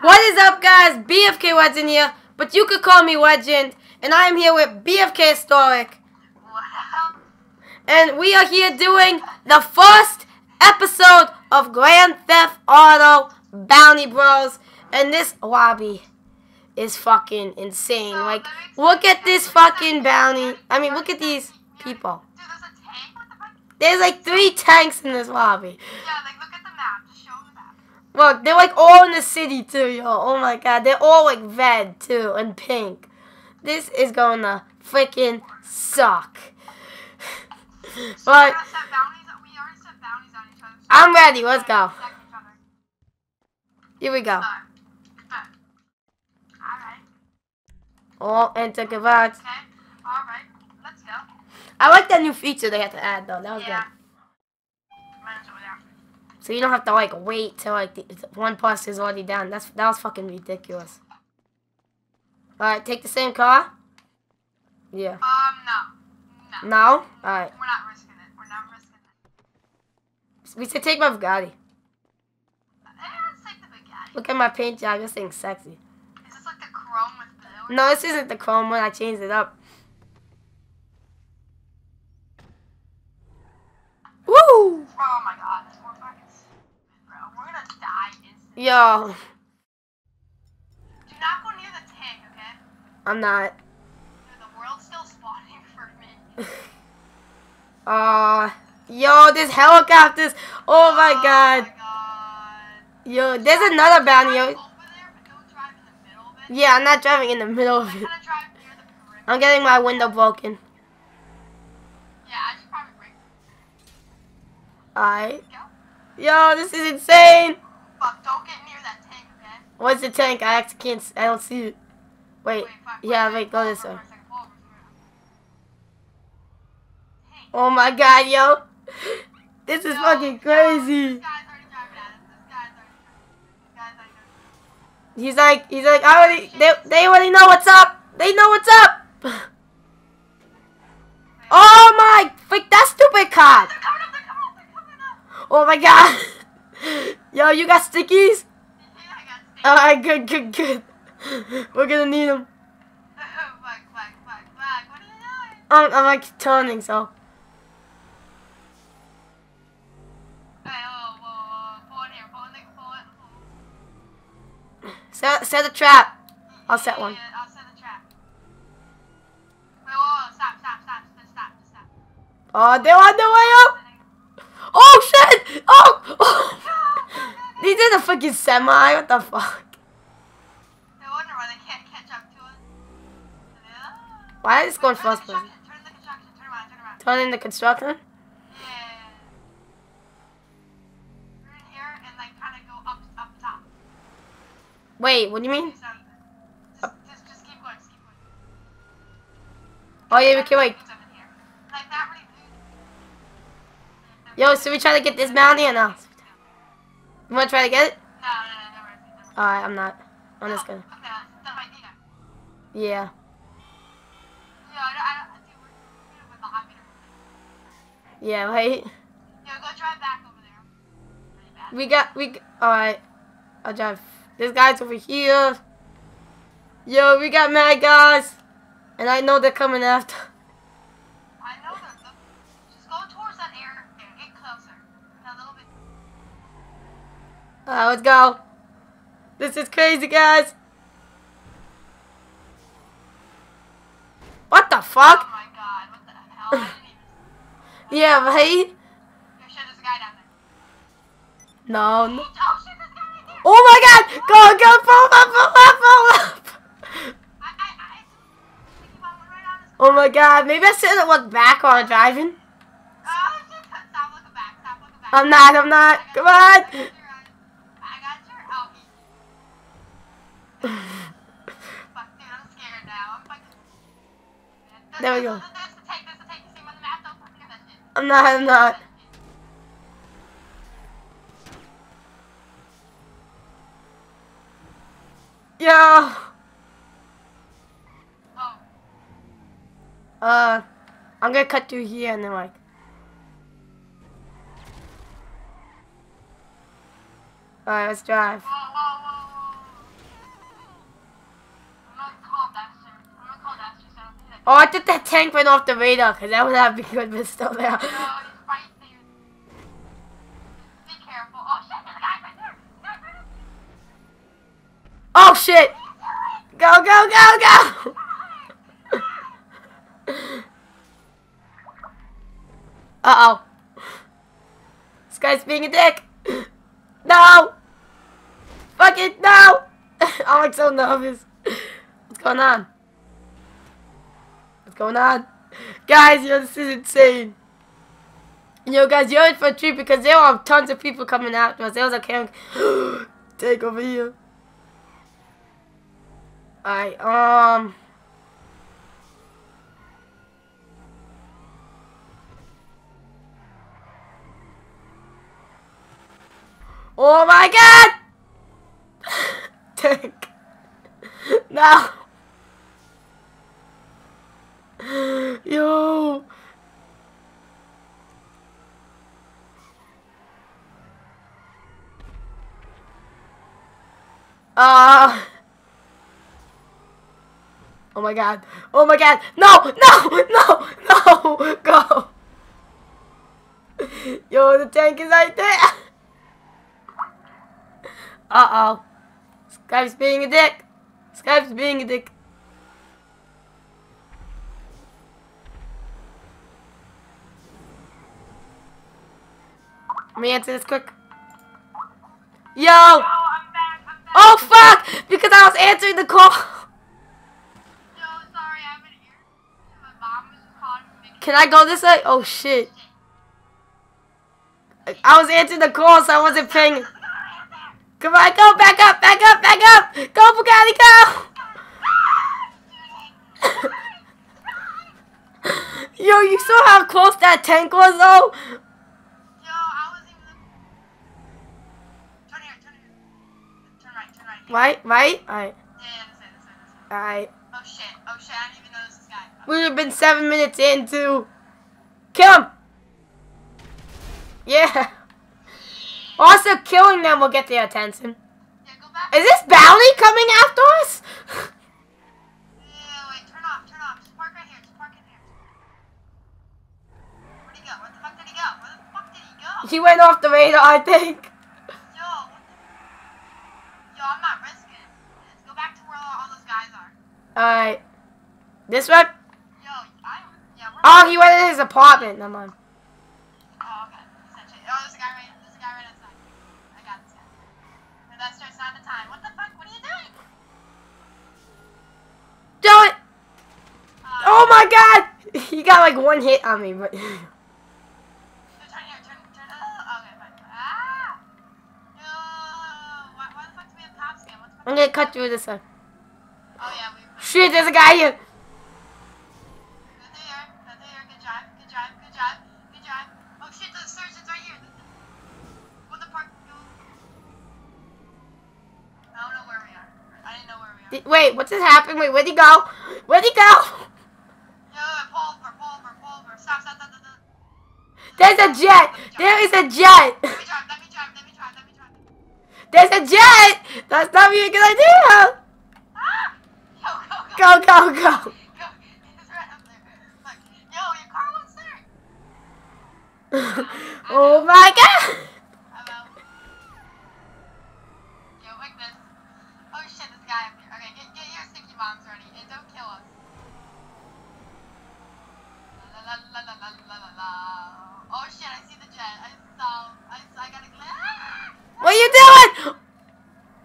What is up, guys? BFK Legend here, but you could call me Legend, and I am here with BFK Historic. Wow. And we are here doing the first episode of Grand Theft Auto Bounty Bros, and this lobby is fucking insane. Like, look at this fucking bounty. I mean, look at these people. There's like 3 tanks in this lobby. Look, they're like all in the city too, y'all. Oh my god, they're all like red too and pink. This is gonna freaking suck. But I'm ready. Let's go. Here we go. All enter garage. Okay. All right. Let's go. I like that new feature they had to add though. That was good. So you don't have to like wait till like the one person is already down. That was fucking ridiculous. Alright, take the same car? Yeah. No. No? Alright. We're not risking it. We said take my Bugatti. Let's take the Bugatti. Look at my paint job, this thing's sexy. Is this like the chrome with blue? No, this isn't the chrome one, I changed it up. Woo! Oh my god, that's more fucking. We're gonna die instantly. Yo. Do not go near the tank, okay? I'm not. Dude, the world's still spawning for me. Yo, there's helicopters. Oh my god. Oh my god. Yo, there's another bounty. Over there, but don't drive in the middle of it. Yeah, I'm not driving in the middle of it. I'm gonna drive near the perimeter. I'm getting my window broken. Yeah, I should probably break it. Alright. Yo, this is insane! Fuck, don't get near that tank, okay? What's the tank? I actually can't, I don't see it. Wait fuck, yeah, wait, go this way. Oh my god, yo! This is fucking crazy! This guy's already driving at us. He's like, I already, they already know what's up! They know what's up! Oh my, freak, that stupid cop! Oh my god! Yo, you got stickies? Yeah, I got stickies. Alright, good. We're gonna need them. Fuck. What are you doing? I'm like turning, so. Alright, whoa. Pull in here, pull in. Set a trap. I'll set one. Yeah, I'll set a trap. Wait, whoa. Stop. Oh, they're on their way up! Oh shit! Oh! These are the fucking semi. What the fuck? No wonder why they can't catch up to us. Why is this going first place? Turn in the construction. Yeah. We're in here and like kind of go up top. Wait, what do you mean? Just keep going. Oh yeah, we can like. Yo, should we try to get this bounty or no? You wanna try to get it? No. Alright, I'm not. I'm just gonna. Yeah. Yeah, right? Yeah, go drive back over there. We got, alright. I'll drive. This guy's over here. Yo, we got mad guys. And I know they're coming after. Alright, let's go. This is crazy, guys. What the fuck? Oh my god, what the hell? I didn't even... Yeah, right? You should have a guy down there. No. Oh my god! Go! Pull up! Oh my god, maybe I shouldn't look back while I'm driving. Oh, shit. Stop looking back. I'm not. Come on! Fuck, dude, I'm scared now. I'm fucking scared. There we go. There's the tank. You see him on the map? Don't fucking do that shit. I'm not. Yo! Oh. I'm gonna cut through here and then, like. Alright, let's drive. Whoa. Oh, I thought that tank went off the radar, because that would have been good, but it's still there. No, it's right there. Be careful. Oh, shit, there's a guy right there. Oh, shit. Go, go, go, go. Uh-oh. This guy's being a dick. No. Fuck it, no. I'm like so nervous. What's going on? What's going on? Guys, yo, this is insane. Yo, guys, you're in for a treat because there were tons of people coming after us. There was a camp. Take over here. Alright, oh my god! Tank. No. Yo. Oh my god. Oh my god. No, no, no, no. Go. Yo, the tank is right there. Uh-oh. Skype's being a dick. Skype's being a dick. Let me answer this quick. Yo! Yo, I'm back, I'm back. Oh, fuck! Because I was answering the call. Yo, sorry, I'm in here. My mom was calling me. Can I go this way? Oh, shit. I was answering the call, so I wasn't paying. Come on, go, back up, back up, back up! Go, Bugatti, go! Yo, you saw how close that tank was, though? Yo, I wasn't even... Turn here, turn here. Turn right, turn right. Right, right? Alright. Yeah, that's it, that's it, that's it. Alright. Oh shit, I didn't even notice this guy. We would have been 7 minutes in, too. Kill him! Yeah. Also, killing them will get their attention. Yeah, go back. Is this bounty coming after us? Yeah, wait, turn off, turn off. Just park right here, just park in here. Where'd he go? Where the fuck did he go? Where the fuck did he go? He went off the radar, I think. Yo, what the... Yo, I'm not risking it. Let's go back to where all those guys are. Alright. This one? Yo, I... Yeah, we're... Oh, he went in his apartment. Never mind. Oh, okay. Oh, there's a guy right here. Lester, it's not the time. What the fuck? What are you doing? Do it! Oh my god! He got like one hit on me, but... Turn here, turn, turn... okay, fine. Ah! No! Why the fuck do we have top scan? What the fuck? I'm gonna cut through this one. Oh yeah, we... Shit, there's a guy here! Go through here. Go through here. Good job. Good job. Good job. Good job. Oh shit, the surgeon's right here. What the fuck? I don't know where we are. I didn't know where we are. Wait, what just happened? Wait, where'd he go? Where'd he go? Yo, pull over, pull over, pull over. Stop, stop, stop, stop. There's a jet. There is a jet. Let me drive, let me drive, let me drive, let me drive. There's a jet. That's not even a good idea. Ah! Yo, go, go, go. Go, go, go. It's right up there. Look. Yo, your car was there. Oh my god. Oh shit, I see the jet. I gotta get. Ah! What are you doing?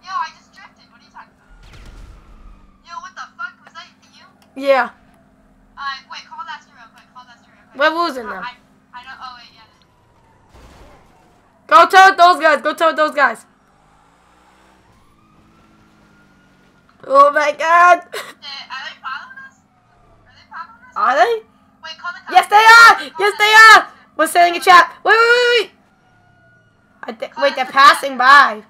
Yo, I just drifted. What are you talking about? Yo, what the fuck? Was that you? Yeah. Wait, call that through real quick. Call that through real quick. We're losing now. I don't. Oh, wait, yeah. Go tell those guys. Go tell those guys. Oh my god. Are they following us? Are they following us? Are they? Wait, call the cops. Yes, they are. Yes, they are. We're setting a trap. Wait, wait, wait, wait. Wait, they're passing by.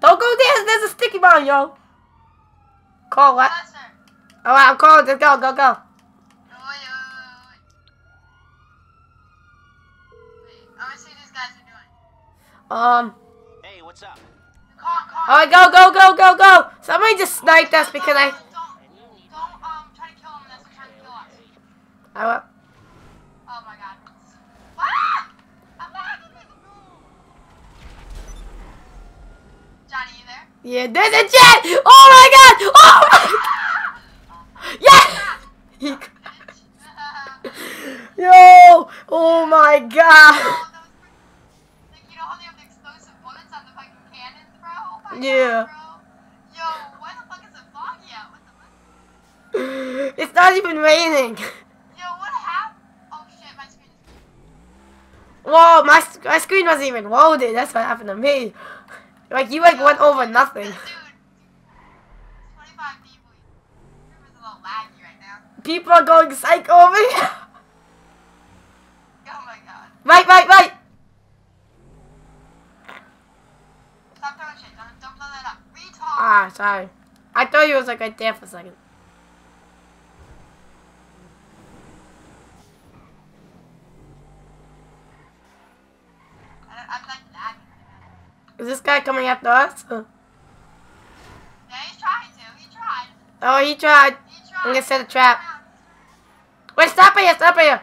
Don't go there. There's a sticky bomb, yo. Call what? All right, I'm calling. Let's go, go, go. I want to see what these guys are doing. Hey, what's up? All right, go, go, go, go, go. Somebody just sniped us because I. Don't try to kill them unless they're trying to kill us. I will. Oh my god. Ah! I'm lagging this. Johnny, you there? Yeah, there's a jet! Oh my god! Oh my god! Yes! Yo! Oh my god! Yeah. Yo, why the fuck is it foggy out? What the fuck? It's not even raining. Yo, what happened? Oh shit, my screen is... Whoa, my screen wasn't even loaded. That's what happened to me. Like, you like went over nothing. Dude, 25 people. Your room is a little laggy right now. People are going psycho over here. Oh my god. Right. Ah, sorry. I thought you was like right there for a second. I'm like lagging. Is this guy coming after us? Yeah, he's trying to. He tried. Oh, he tried. I'm gonna set a trap. Wait, stop right here. Stop right here.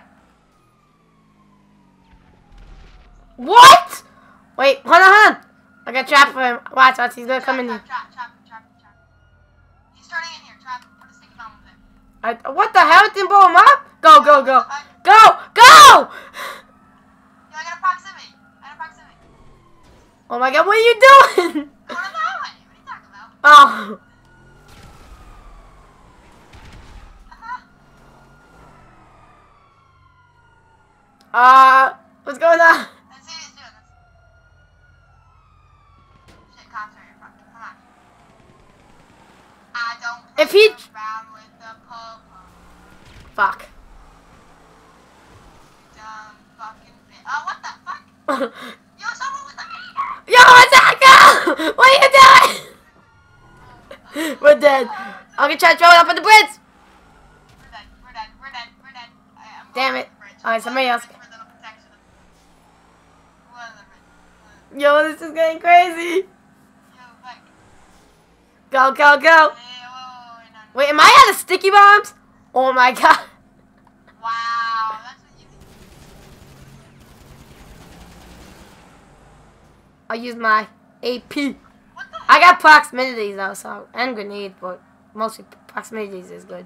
What? Wait, hold on. I got a trap for him. Watch, watch. He's gonna come in here. Trap. He's starting in here. Trap. Put a sticky bomb with it. What the hell? Didn't blow him up? Go. Go! Yo, I got a proximity. Oh my god, what are you doing? What am I? What are you talking about? Oh. What's going on? If he around with the pole. Fuck. Dumb fucking bitch. Oh, what the fuck? Yo, someone with a meter! Yo, what's that girl? What are you doing? We're dead. I'm gonna try to throw it up on the bridge. We're dead. Damn it. Alright, somebody else. Yo, this is getting crazy. Yo, fuck. Go. Wait, am I out of sticky bombs? Oh my god. Wow, that's what you think. I'll use my AP. What the I got proximities though, so, and grenades, but mostly proximities is good.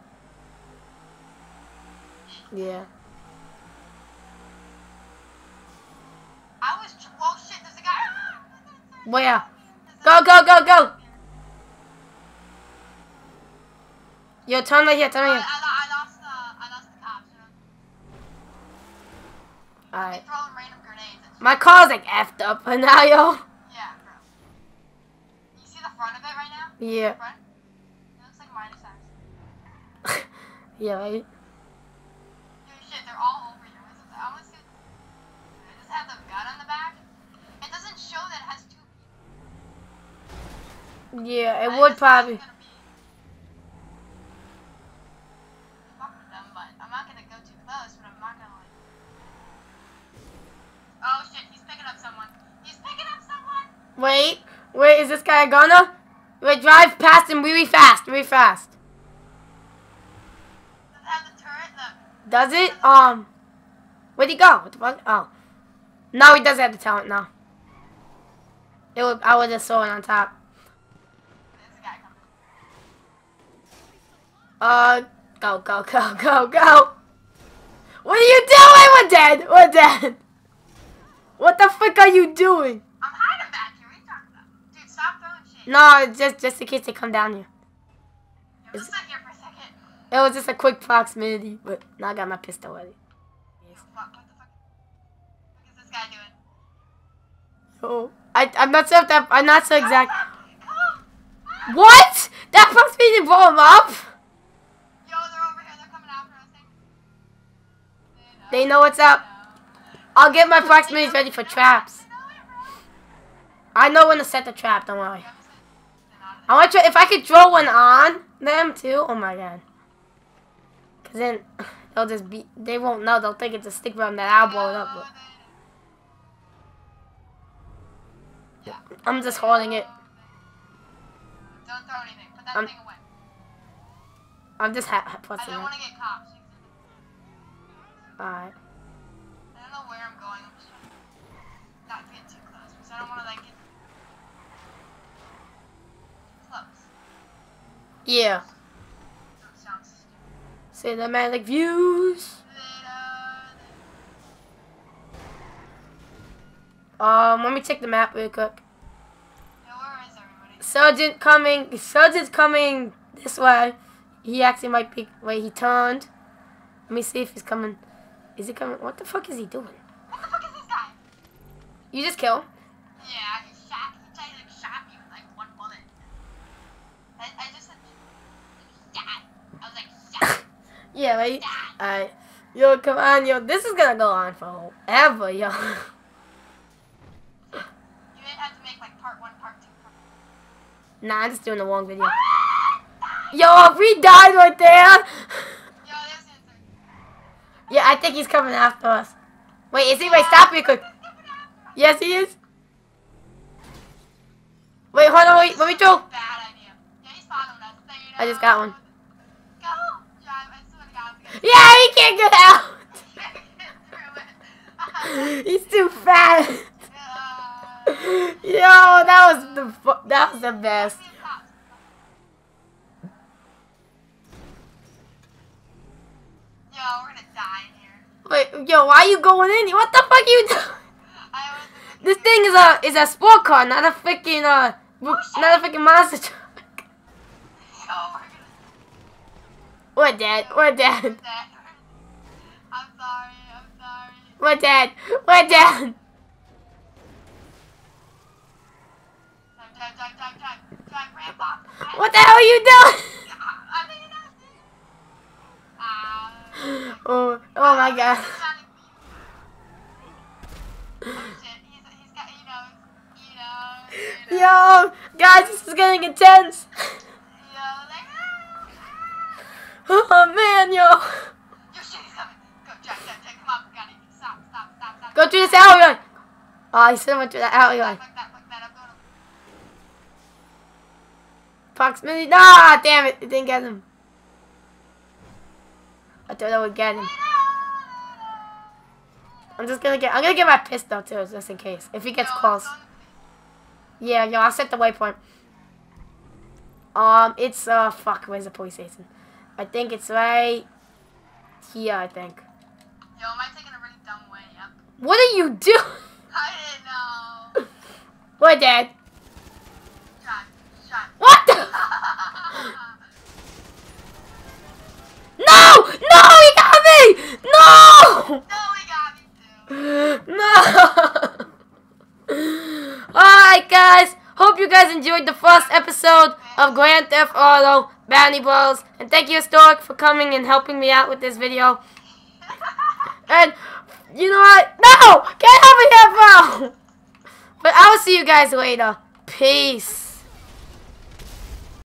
Yeah. Oh shit, there's a guy. Where? Go. Yo, turn right here, turn right here. I lost the cops, you know? Alright. Throwing random grenades. My car's like effed up right now, yo. Yeah, bro. You see the front of it right now? Yeah. The front? It looks like minus X. Yeah, right? Dude, shit, they're all over here. I want to see. Does it have the gun on the back? It doesn't show that it has two people. Yeah, it would probably. Wait, wait, is this guy gonna? Wait, drive past him really fast. Does it have the turret though? Does it? Where'd he go? What the fuck? Oh. No, he doesn't have the talent, no. It would, I would just saw it on top. There's a guy coming. Go. What are you doing? We're dead. What the fuck are you doing? No, just in case they come down here. It was like here for a second. It was just a quick proximity, but now I got my pistol ready. Yes. What the fuck is this guy doing? Oh, I'm not sure if that I'm not so exact. Come on. What? That proximity didn't blow him up. Yo, they're over here. They're coming after us. They know what's up. I'll get my proximities ready for traps. I know when to set the trap. Don't worry. I want to, if I could draw one on them too, oh my god. Cause then they'll just be, they won't know, they'll think it's a stick bomb that I'll blow it up with. Yeah. I'm just holding it. Don't throw anything, put that thing away. I'm just I don't want to get cops. Alright. I don't know where I'm going. I'm just trying to not get too close because I don't want to like get too close. Yeah. Cinematic views. Let me check the map real quick. Now, where is everybody? Sergeant's coming this way. He actually might be wait, he turned. Let me see if he's coming. Is he coming? What the fuck is he doing? What the fuck is this guy? You just kill him? Yeah, he shot me with like one bullet. I just said shot. I was like shot. Yeah, right? Alright. Yo, come on, yo. This is gonna go on forever, yo. Nah, I'm just doing a long video. Yo, if we died right there. Yeah, I think he's coming after us. Wait, is he? Wait, stop me quick. Yes, he is. Wait, hold on, wait, let me through. I just got one. Yeah, he can't get out. He's too fat. Yo, that was the best. Yo, we're gonna die in here. Wait, yo, why are you going in? What the fuck you doing? This thing is a sport car, not a freaking monster truck. Yo, we're dead. We're dead. I'm sorry. We're dead. We're dead. Drive, Grandpa. What the hell are you doing? Oh my God. Yo, guys, this is getting intense. Oh man, yo. Go through this alleyway. Oh, he still went through that alleyway. Proximity. Nah, damn it. It didn't get him. I thought I would get him. I'm gonna get my pistol too, just in case. If he gets close. Yeah, yo, I'll set the waypoint. It's, fuck, where's the police station? I think it's right here, I think. Yo, am I taking a really dumb way? Yep. What are you doing? I didn't know. We're dead. What the? No! No, he got me! No! No, he got me too. No! Alright, guys. Hope you guys enjoyed the first episode of Grand Theft Auto Bounty Bros. And thank you, Historic, for coming and helping me out with this video. And, you know what? No! Get over here, bro! But I will see you guys later. Peace.